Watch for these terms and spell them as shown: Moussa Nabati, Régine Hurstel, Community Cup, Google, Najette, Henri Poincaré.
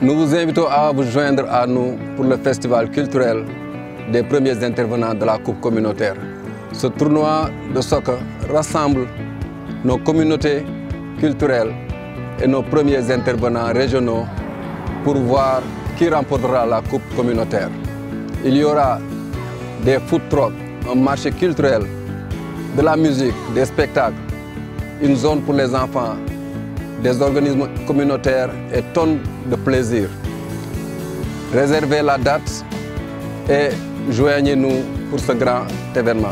Nous vous invitons à vous joindre à nous pour le festival culturel des premiers intervenants de la Coupe communautaire. Ce tournoi de soccer rassemble nos communautés culturelles et nos premiers intervenants régionaux pour voir qui remportera la Coupe communautaire. Il y aura des food trucks, un marché culturel, de la musique, des spectacles, une zone pour les enfants, des organismes communautaires et tonnes de plaisir. Réservez la date et joignez-nous pour ce grand événement.